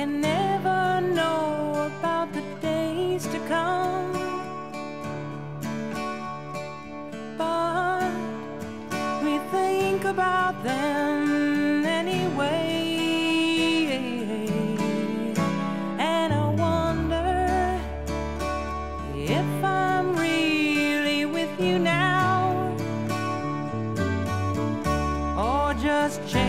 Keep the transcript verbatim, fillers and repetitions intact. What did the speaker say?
can never know about the days to come. But we think about them anyway. And I wonder if I'm really with you now, or just changing.